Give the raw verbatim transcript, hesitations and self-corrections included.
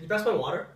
Can you pass my water?